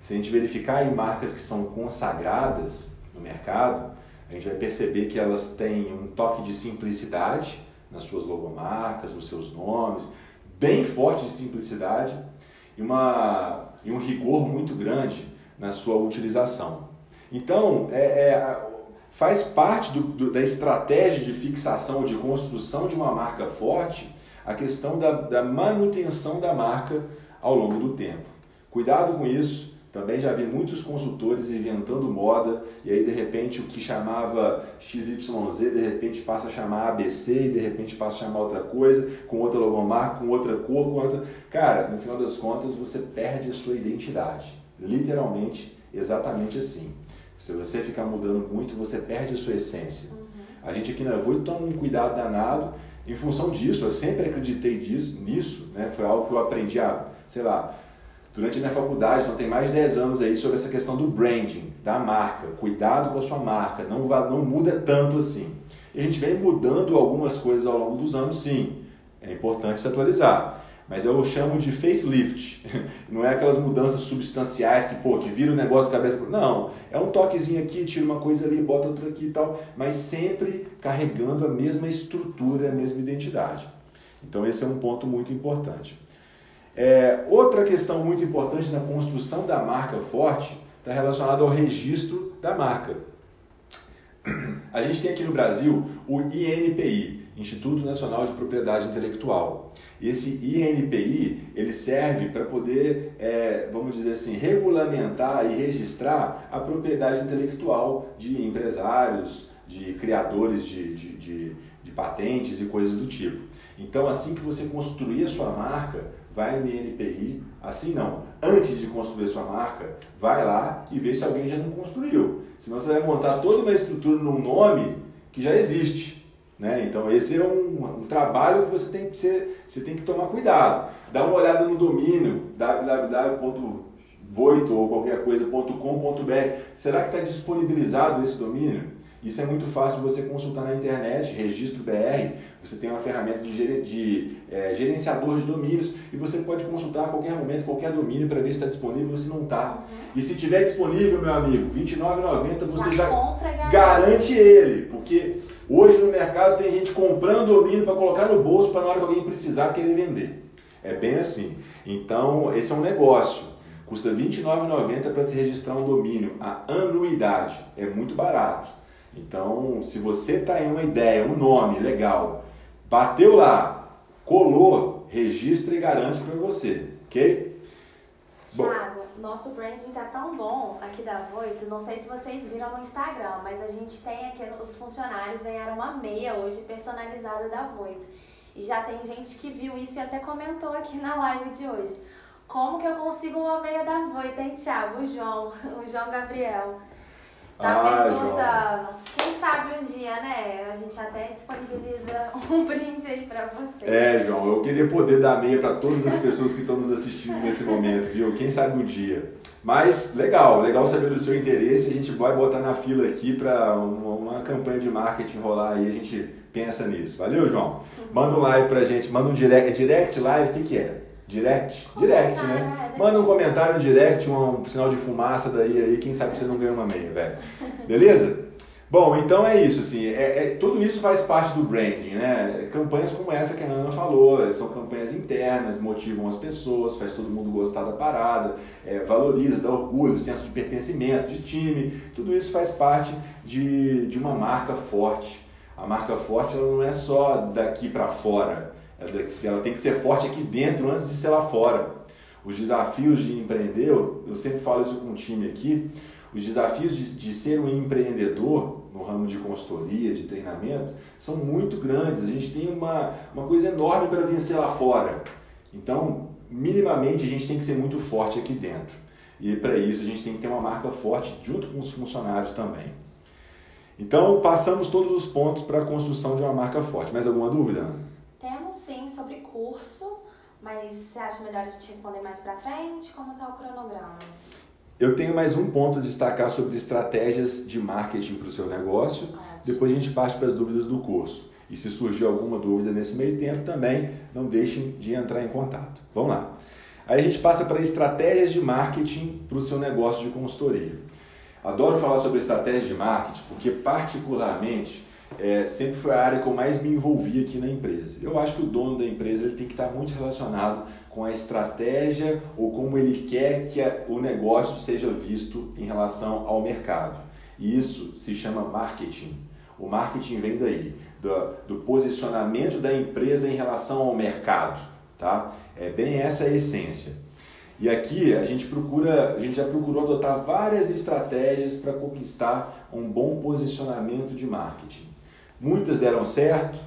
Se a gente verificar em marcas que são consagradas no mercado, a gente vai perceber que elas têm um toque de simplicidade nas suas logomarcas, nos seus nomes, bem forte de simplicidade e um rigor muito grande na sua utilização. Então, faz parte da estratégia de fixação, de construção de uma marca forte, a questão da manutenção da marca ao longo do tempo. Cuidado com isso, Também já vi muitos consultores inventando moda e aí de repente o que chamava XYZ de repente passa a chamar ABC e de repente passa a chamar outra coisa, com outra logomarca, com outra cor, com outra... Cara, no final das contas você perde a sua identidade, literalmente, exatamente assim. Se você ficar mudando muito, você perde a sua essência. A gente aqui na Voitto toma um cuidado danado em função disso, eu sempre acreditei nisso, né? Foi algo que eu aprendi a, sei lá, durante a minha faculdade, então tem mais de 10 anos aí, sobre essa questão do branding, da marca, cuidado com a sua marca, não muda tanto assim. E a gente vem mudando algumas coisas ao longo dos anos, sim, é importante se atualizar, mas eu chamo de facelift, não é aquelas mudanças substanciais que, pô, que vira o negócio de cabeça, não, é um toquezinho aqui, tira uma coisa ali, bota outra aqui e tal, mas sempre carregando a mesma estrutura, a mesma identidade. Então esse é um ponto muito importante. Outra questão muito importante na construção da marca forte está relacionada ao registro da marca. A gente tem aqui no Brasil o INPI, Instituto Nacional de Propriedade Intelectual. Esse INPI ele serve para poder, vamos dizer assim, regulamentar e registrar a propriedade intelectual de empresários, de criadores de patentes e coisas do tipo. Então, assim que você construir a sua marca, vai no INPI, assim não, antes de construir sua marca, vai lá e vê se alguém já não construiu. Senão você vai montar toda uma estrutura num nome que já existe, né? Então esse é um trabalho que você tem que tomar cuidado. Dá uma olhada no domínio, www.voitto ou qualquer coisa.com.br, será que está disponibilizado esse domínio? Isso é muito fácil você consultar na internet, Registro.br, você tem uma ferramenta de gerenciador de domínios e você pode consultar a qualquer momento, qualquer domínio para ver se está disponível ou se não está. E se estiver disponível, meu amigo, R$29,90 você já compra, garante ele, porque hoje no mercado tem gente comprando domínio para colocar no bolso para na hora que alguém precisar querer vender. É bem assim. Então esse é um negócio. Custa R$29,90 para se registrar um domínio. A anuidade é muito barato. Então, se você está em uma ideia, um nome legal, bateu lá, colou, registra e garante para você, ok? Thiago, nosso branding tá tão bom aqui da Voitto, não sei se vocês viram no Instagram, mas a gente tem aqui, os funcionários ganharam uma meia hoje personalizada da Voitto. E já tem gente que viu isso e até comentou aqui na live de hoje. Como que eu consigo uma meia da Voitto, hein, Thiago? O João Gabriel. Tá perguntando, quem sabe um dia, né? A gente até disponibiliza um brinde aí pra você. João, eu queria poder dar meia pra todas as pessoas que estão nos assistindo nesse momento, viu? Quem sabe um dia. Mas legal saber do seu interesse, a gente vai botar na fila aqui pra uma campanha de marketing rolar aí, a gente pensa nisso. Valeu, João? Manda um live pra gente, manda um direct, live, o que que é? Direct, né? Manda um comentário direct, um sinal de fumaça daí, aí, quem sabe você não ganha uma meia, velho. Beleza? Bom, então é isso, assim, tudo isso faz parte do branding, né? Campanhas como essa que a Ana falou, são campanhas internas, motivam as pessoas, faz todo mundo gostar da parada, valoriza, dá orgulho, senso de pertencimento, de time, tudo isso faz parte de uma marca forte. A marca forte ela não é só daqui para fora, ela tem que ser forte aqui dentro antes de ser lá fora. Os desafios de empreender, eu sempre falo isso com o time aqui, os desafios de ser um empreendedor no ramo de consultoria, de treinamento, são muito grandes. A gente tem uma coisa enorme para vencer lá fora. Então, minimamente, a gente tem que ser muito forte aqui dentro. E para isso, a gente tem que ter uma marca forte junto com os funcionários também. Então, passamos todos os pontos para a construção de uma marca forte. Mais alguma dúvida, Ana? Temos sim sobre curso, mas você acha melhor a gente responder mais pra frente? Como está o cronograma? Eu tenho mais um ponto a destacar sobre estratégias de marketing para o seu negócio. Ótimo. Depois a gente parte para as dúvidas do curso. E se surgir alguma dúvida nesse meio tempo também, não deixem de entrar em contato. Vamos lá. Aí a gente passa para estratégias de marketing para o seu negócio de consultoria. Adoro falar sobre estratégias de marketing porque particularmente... sempre foi a área que eu mais me envolvi aqui na empresa. Eu acho que o dono da empresa ele tem que estar muito relacionado com a estratégia ou como ele quer que o negócio seja visto em relação ao mercado. E isso se chama marketing. O marketing vem daí, do posicionamento da empresa em relação ao mercado. Tá? É bem essa a essência. E aqui a gente já procurou adotar várias estratégias para conquistar um bom posicionamento de marketing. Muitas deram certo,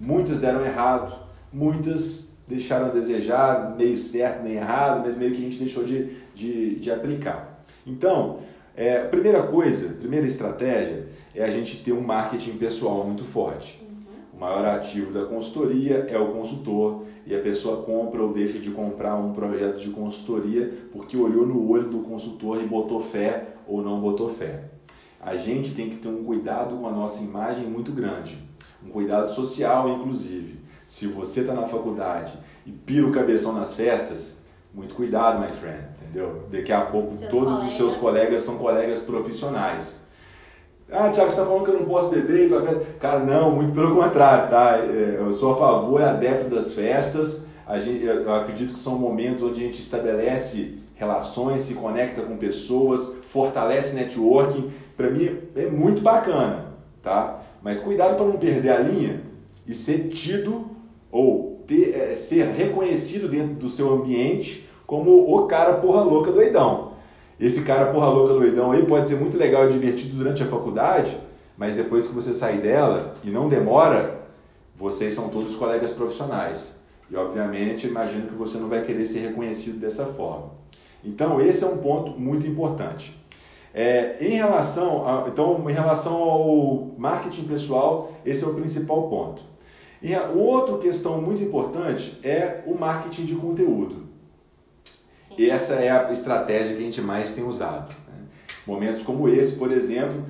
muitas deram errado, muitas deixaram a desejar, meio certo nem errado, mas meio que a gente deixou de aplicar. Então, primeira estratégia é a gente ter um marketing pessoal muito forte. O maior ativo da consultoria é o consultor, e a pessoa compra ou deixa de comprar um projeto de consultoria porque olhou no olho do consultor e botou fé ou não botou fé. A gente tem que ter um cuidado com a nossa imagem muito grande, um cuidado social inclusive. Se você está na faculdade e pira o cabeção nas festas, muito cuidado, my friend, entendeu? Daqui a pouco todos os seus colegas são colegas profissionais. Ah, Thiago, você está falando que eu não posso beber? Cara, não, muito pelo contrário, tá? Eu sou a favor, adepto das festas. Eu acredito que são momentos onde a gente estabelece relações, se conecta com pessoas, fortalece networking. Para mim é muito bacana, tá? Mas cuidado para não perder a linha e ser tido ou ser reconhecido dentro do seu ambiente como o cara porra louca doidão. Esse cara porra louca doidão aí pode ser muito legal e divertido durante a faculdade, mas depois que você sai dela, e não demora, vocês são todos colegas profissionais. E obviamente, imagino que você não vai querer ser reconhecido dessa forma. Então, esse é um ponto muito importante. Em relação ao marketing pessoal, esse é o principal ponto. E outra questão muito importante é o marketing de conteúdo. E essa é a estratégia que a gente mais tem usado, né? Momentos como esse, por exemplo,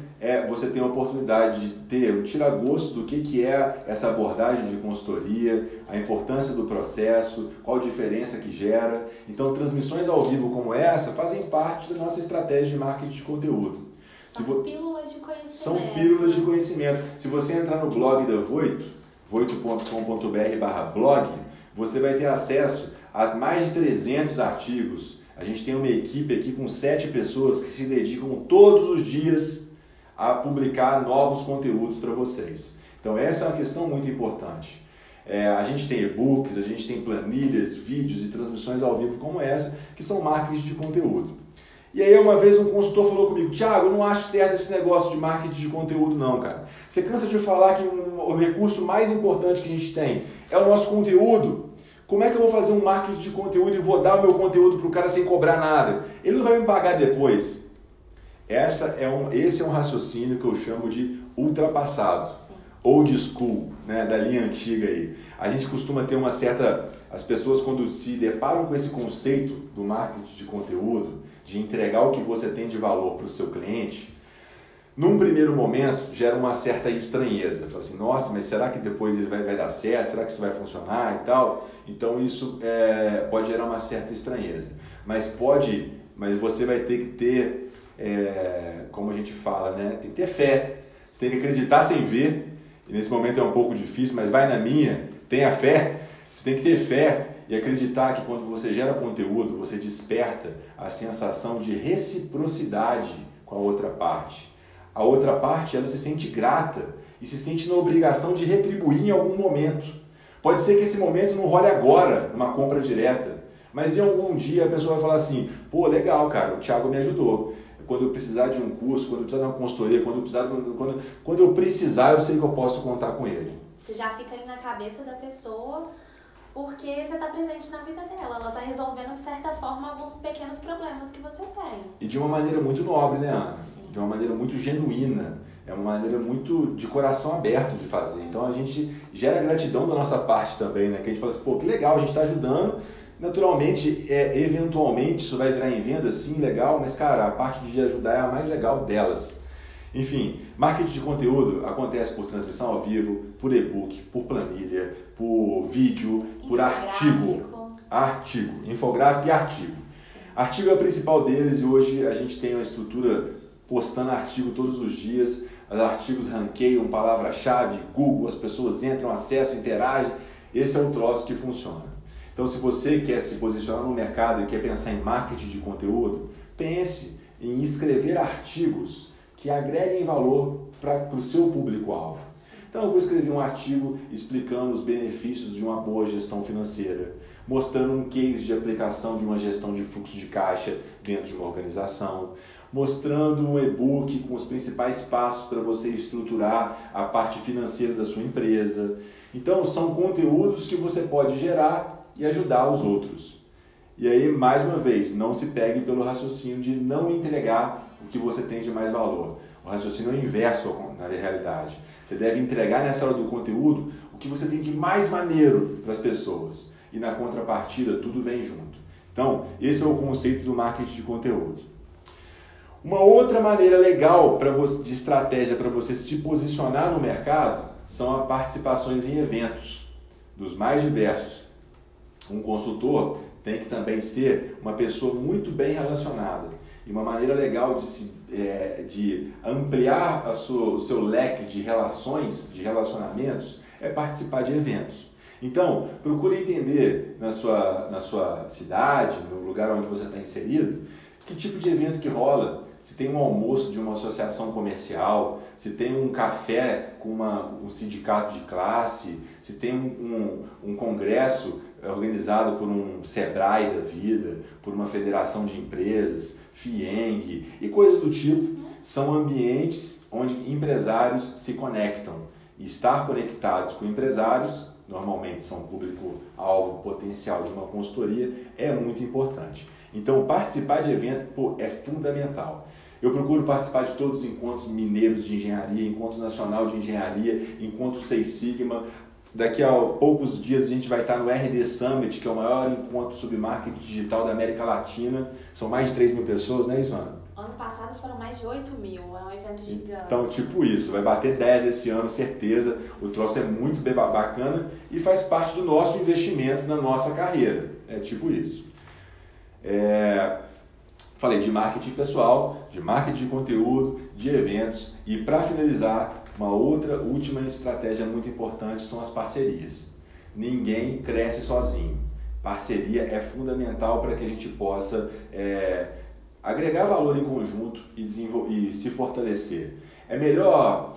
você tem a oportunidade de ter um tiragosto do que é essa abordagem de consultoria, a importância do processo, qual a diferença que gera. Então, transmissões ao vivo como essa fazem parte da nossa estratégia de marketing de conteúdo. São pílulas de conhecimento. São pílulas de conhecimento. Se você entrar no blog da Voitto, voitto.com.br/blog, você vai ter acesso há mais de 300 artigos. A gente tem uma equipe aqui com 7 pessoas que se dedicam todos os dias a publicar novos conteúdos para vocês. Então essa é uma questão muito importante. A gente tem e-books, a gente tem planilhas, vídeos e transmissões ao vivo como essa, que são marketing de conteúdo. E aí uma vez um consultor falou comigo: Thiago, eu não acho certo esse negócio de marketing de conteúdo não, cara. Você cansa de falar que o recurso mais importante que a gente tem é o nosso conteúdo? Como é que eu vou fazer um marketing de conteúdo e vou dar o meu conteúdo para o cara sem cobrar nada? Ele não vai me pagar depois. Esse é um raciocínio que eu chamo de ultrapassado, old school, né, da linha antiga aí. A gente costuma ter uma certa... As pessoas quando se deparam com esse conceito do marketing de conteúdo, de entregar o que você tem de valor para o seu cliente, num primeiro momento, gera uma certa estranheza. Fala assim, nossa, mas será que depois ele vai dar certo? Será que isso vai funcionar e tal? Então isso pode gerar uma certa estranheza. Mas você vai ter que ter, como a gente fala, né? Tem que ter fé. Você tem que acreditar sem ver. E nesse momento é um pouco difícil, mas vai na minha. Tenha fé. Você tem que ter fé e acreditar que quando você gera conteúdo, você desperta a sensação de reciprocidade com a outra parte. A outra parte, ela se sente grata e se sente na obrigação de retribuir em algum momento. Pode ser que esse momento não role agora, numa compra direta, mas em algum dia a pessoa vai falar assim, pô, legal, cara, o Thiago me ajudou. Quando eu precisar de um curso, quando eu precisar de uma consultoria, quando eu precisar, eu sei que eu posso contar com ele. Você já fica ali na cabeça da pessoa, porque você está presente na vida dela. Ela está resolvendo, de certa forma, alguns pequenos problemas que você tem. E de uma maneira muito nobre, né, Ana? Sim. De uma maneira muito genuína. É uma maneira muito de coração aberto de fazer. Então, a gente gera gratidão da nossa parte também, né? Que a gente fala assim, pô, que legal, a gente está ajudando. Naturalmente, eventualmente, isso vai virar em venda, sim, legal. Mas, cara, a parte de ajudar é a mais legal delas. Enfim, marketing de conteúdo acontece por transmissão ao vivo, por e-book, por planilha, por vídeo, por artigo, infográfico e artigo. Sim. Artigo é o principal deles e hoje a gente tem uma estrutura postando artigo todos os dias. Os artigos ranqueiam palavra-chave, Google, as pessoas entram, acessam, interagem. Esse é um troço que funciona. Então se você quer se posicionar no mercado e quer pensar em marketing de conteúdo, pense em escrever artigos que agreguem valor para o seu público-alvo. Então eu vou escrever um artigo explicando os benefícios de uma boa gestão financeira. mostrando um case de aplicação de uma gestão de fluxo de caixa dentro de uma organização, mostrando um e-book com os principais passos para você estruturar a parte financeira da sua empresa. Então, são conteúdos que você pode gerar e ajudar os outros. E aí, mais uma vez, não se pegue pelo raciocínio de não entregar o que você tem de mais valor. O raciocínio é o inverso na realidade. Você deve entregar nessa hora do conteúdo o que você tem de mais maneiro para as pessoas. E na contrapartida, tudo vem junto. Então, esse é o conceito do marketing de conteúdo. Uma outra maneira legal de estratégia para você se posicionar no mercado são as participações em eventos, dos mais diversos. Um consultor tem que também ser uma pessoa muito bem relacionada. E uma maneira legal de ampliar o seu leque de relações, de relacionamentos, é participar de eventos. Então, procure entender na sua cidade, no lugar onde você está inserido, que tipo de evento que rola. Se tem um almoço de uma associação comercial, se tem um café com um sindicato de classe, se tem um congresso organizado por um SEBRAE da vida, por uma federação de empresas, FIENG e coisas do tipo, são ambientes onde empresários se conectam. E estar conectados com empresários, normalmente são público-alvo potencial de uma consultoria, é muito importante. Então, participar de evento é fundamental. Eu procuro participar de todos os encontros mineiros de engenharia, encontro nacional de engenharia, encontro Seis Sigma. Daqui a poucos dias a gente vai estar no RD Summit, que é o maior encontro sobre marketing digital da América Latina. São mais de 3 mil pessoas, né, Ismana? Ano passado foram mais de 8 mil, é um evento gigante. Então, tipo isso, vai bater 10 esse ano, certeza. O troço é muito bem bacana e faz parte do nosso investimento na nossa carreira. É tipo isso. Falei de marketing pessoal, de marketing de conteúdo, de eventos e, para finalizar, uma última estratégia muito importante são as parcerias. Ninguém cresce sozinho. Parceria é fundamental para que a gente possa agregar valor em conjunto e se fortalecer. É melhor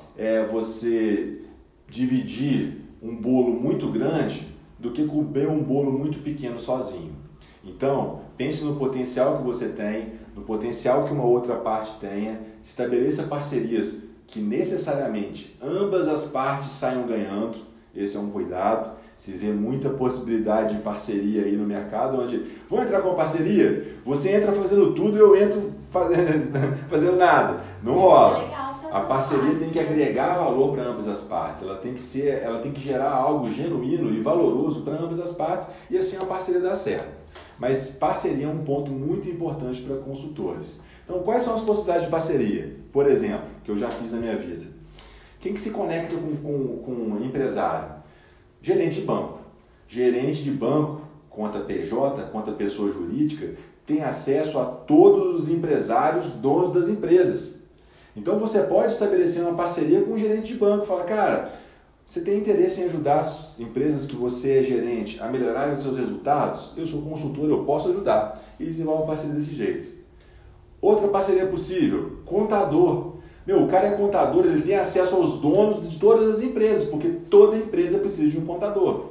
você dividir um bolo muito grande do que comer um bolo muito pequeno sozinho. Então, pense no potencial que você tem, no potencial que uma outra parte tenha, estabeleça parcerias que necessariamente ambas as partes saiam ganhando. Esse é um cuidado. Se vê muita possibilidade de parceria aí no mercado, onde vou entrar com uma parceria, você entra fazendo tudo e eu entro fazendo nada. Não rola. A parceria tem que agregar valor para ambas as partes, ela tem que gerar algo genuíno e valoroso para ambas as partes e assim a parceria dá certo. Mas parceria é um ponto muito importante para consultores. Então, quais são as possibilidades de parceria? Por exemplo, que eu já fiz na minha vida. Quem que se conecta com um empresário? Gerente de banco. Gerente de banco, conta PJ, conta pessoa jurídica, tem acesso a todos os empresários, donos das empresas. Então, você pode estabelecer uma parceria com um gerente de banco. Fala, cara, você tem interesse em ajudar as empresas que você é gerente a melhorarem os seus resultados? Eu sou consultor, eu posso ajudar. E desenvolve uma parceria desse jeito. Outra parceria possível, contador. O cara é contador, ele tem acesso aos donos de todas as empresas, porque toda empresa precisa de um contador.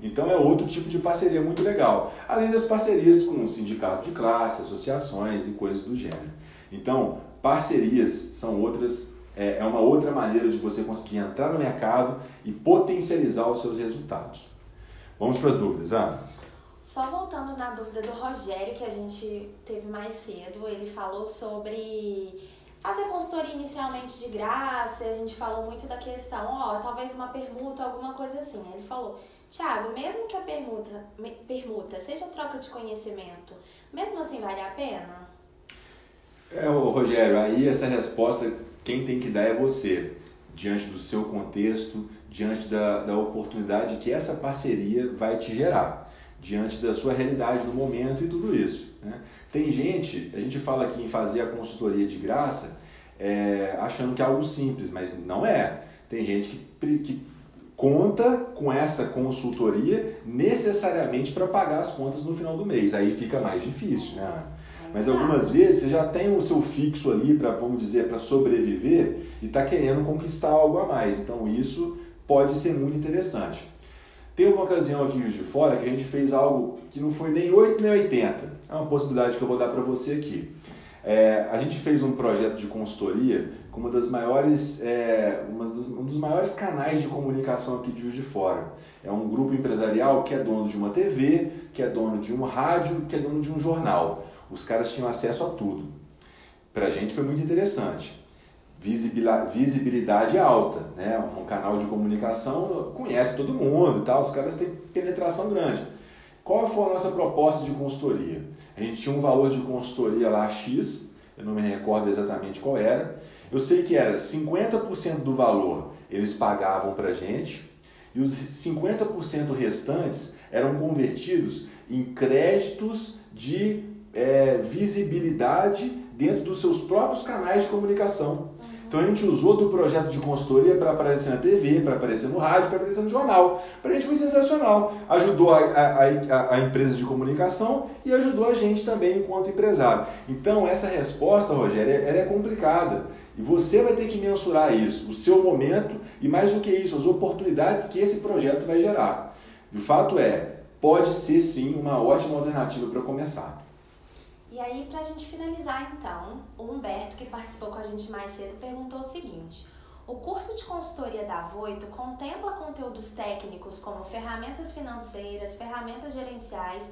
Então é outro tipo de parceria muito legal. Além das parcerias com o sindicato de classe, associações e coisas do gênero. Então, parcerias são é uma outra maneira de você conseguir entrar no mercado e potencializar os seus resultados. Vamos para as dúvidas, Ana? Só voltando na dúvida do Rogério, que a gente teve mais cedo, ele falou sobre fazer consultoria inicialmente de graça, a gente falou muito da questão, talvez uma permuta, alguma coisa assim. Ele falou, Thiago, mesmo que a permuta seja troca de conhecimento, mesmo assim vale a pena? Rogério, aí essa resposta quem tem que dar é você, diante do seu contexto, diante da oportunidade que essa parceria vai te gerar, diante da sua realidade no momento e tudo isso, né? Tem gente, a gente fala aqui em fazer a consultoria de graça, achando que é algo simples, mas não é. Tem gente que conta com essa consultoria necessariamente para pagar as contas no final do mês, aí fica mais difícil, né? Mas algumas vezes você já tem o seu fixo ali para, vamos dizer, para sobreviver e está querendo conquistar algo a mais. Então isso pode ser muito interessante. Teve uma ocasião aqui em Juiz de Fora que a gente fez algo que não foi nem 8 nem 80. É uma possibilidade que eu vou dar para você aqui. A gente fez um projeto de consultoria com uma das maiores, um dos maiores canais de comunicação aqui de Juiz de Fora. É um grupo empresarial que é dono de uma TV, que é dono de um rádio, que é dono de um jornal. Os caras tinham acesso a tudo. Para a gente foi muito interessante. Visibilidade alta, né? Um canal de comunicação conhece todo mundo e tal, os caras têm penetração grande. Qual foi a nossa proposta de consultoria? A gente tinha um valor de consultoria lá X, eu não me recordo exatamente qual era, eu sei que era 50% do valor eles pagavam pra gente e os 50% restantes eram convertidos em créditos de visibilidade dentro dos seus próprios canais de comunicação. Então a gente usou do projeto de consultoria para aparecer na TV, para aparecer no rádio, para aparecer no jornal. Para a gente foi sensacional. Ajudou a empresa de comunicação e ajudou a gente também enquanto empresário. Então essa resposta, Rogério, ela é complicada. E você vai ter que mensurar isso, o seu momento e mais do que isso, as oportunidades que esse projeto vai gerar. E o fato é, pode ser sim uma ótima alternativa para começar. E aí, pra gente finalizar então, o Humberto, que participou com a gente mais cedo, perguntou o seguinte: o curso de consultoria da Voitto contempla conteúdos técnicos como ferramentas financeiras, ferramentas gerenciais,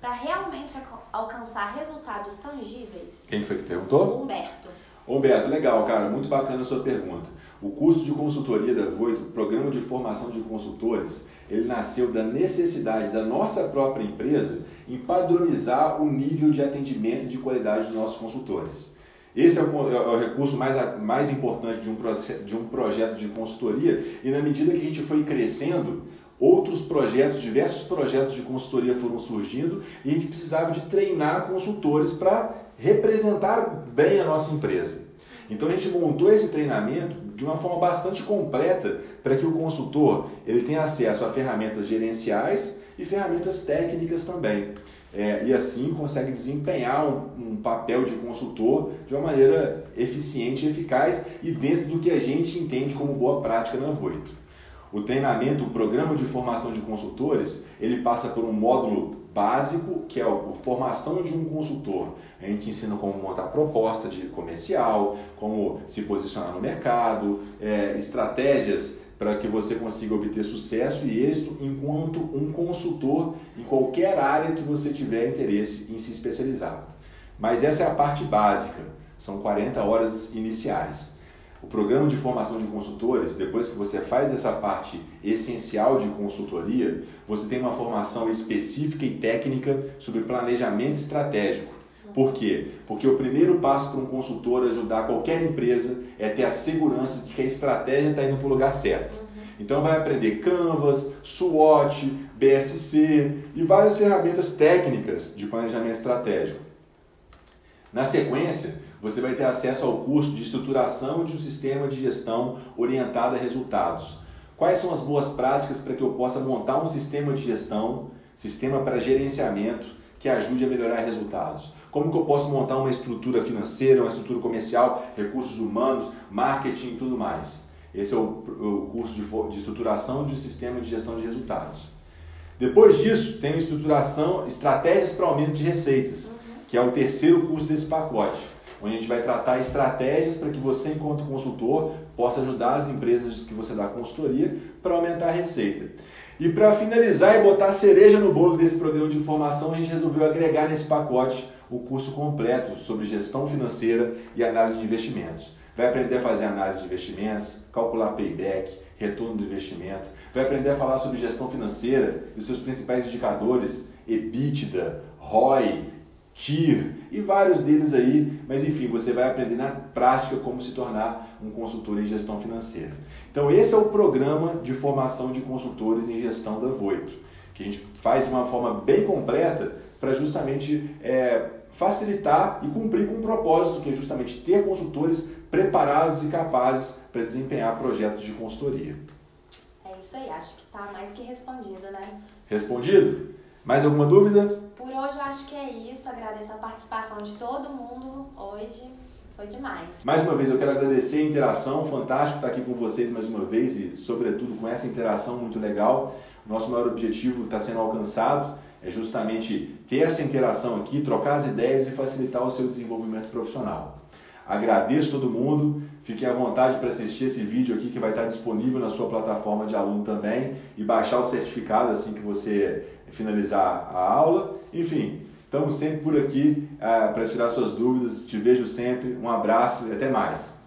para realmente alcançar resultados tangíveis? Quem foi que perguntou? Humberto. Humberto, legal, cara, muito bacana a sua pergunta. O curso de consultoria da Voitto, Programa de Formação de Consultores, ele nasceu da necessidade da nossa própria empresa em padronizar o nível de atendimento e de qualidade dos nossos consultores. Esse é o recurso mais importante de um projeto de consultoria e na medida que a gente foi crescendo, outros projetos, diversos projetos de consultoria foram surgindo e a gente precisava de treinar consultores para representar bem a nossa empresa. Então a gente montou esse treinamento de uma forma bastante completa para que o consultor ele tenha acesso a ferramentas gerenciais e ferramentas técnicas também. E assim consegue desempenhar um papel de consultor de uma maneira eficiente e eficaz e dentro do que a gente entende como boa prática na Voitto. O treinamento, o programa de formação de consultores, ele passa por um módulo básico, que é a formação de um consultor. A gente ensina como montar proposta de comercial, como se posicionar no mercado, estratégias para que você consiga obter sucesso e êxito enquanto um consultor em qualquer área que você tiver interesse em se especializar. Mas essa é a parte básica, são 40 horas iniciais. O programa de formação de consultores, depois que você faz essa parte essencial de consultoria, você tem uma formação específica e técnica sobre planejamento estratégico. Por quê? Porque o primeiro passo para um consultor ajudar qualquer empresa é ter a segurança de que a estratégia está indo para o lugar certo. Então vai aprender Canvas, SWOT, BSC e várias ferramentas técnicas de planejamento estratégico. Na sequência, você vai ter acesso ao curso de estruturação de um sistema de gestão orientado a resultados. Quais são as boas práticas para que eu possa montar um sistema de gestão, sistema para gerenciamento, que ajude a melhorar resultados? Como que eu posso montar uma estrutura financeira, uma estrutura comercial, recursos humanos, marketing e tudo mais? Esse é o curso de estruturação de um sistema de gestão de resultados. Depois disso, tem estruturação, estratégias para aumento de receitas, que é o terceiro curso desse pacote, onde a gente vai tratar estratégias para que você, enquanto consultor, possa ajudar as empresas que você dá consultoria para aumentar a receita. E para finalizar e botar a cereja no bolo desse programa de formação, a gente resolveu agregar nesse pacote o curso completo sobre gestão financeira e análise de investimentos. Vai aprender a fazer análise de investimentos, calcular payback, retorno do investimento, vai aprender a falar sobre gestão financeira e os seus principais indicadores, EBITDA, ROI, TIR e vários deles aí, mas enfim, você vai aprender na prática como se tornar um consultor em gestão financeira. Então esse é o programa de formação de consultores em gestão da Voitto, que a gente faz de uma forma bem completa para justamente facilitar e cumprir com um propósito, que é justamente ter consultores preparados e capazes para desempenhar projetos de consultoria. É isso aí, acho que está mais que respondido, né? Respondido? Mais alguma dúvida? Por hoje eu acho que é isso, agradeço a participação de todo mundo hoje, foi demais. Mais uma vez eu quero agradecer a interação, fantástico estar aqui com vocês mais uma vez e sobretudo com essa interação muito legal. Nosso maior objetivo está sendo alcançado, é justamente ter essa interação aqui, trocar as ideias e facilitar o seu desenvolvimento profissional. Agradeço todo mundo, fiquem à vontade para assistir esse vídeo aqui que vai estar disponível na sua plataforma de aluno também e baixar o certificado assim que você finalizar a aula. Enfim, estamos sempre por aqui para tirar suas dúvidas, te vejo sempre, um abraço e até mais.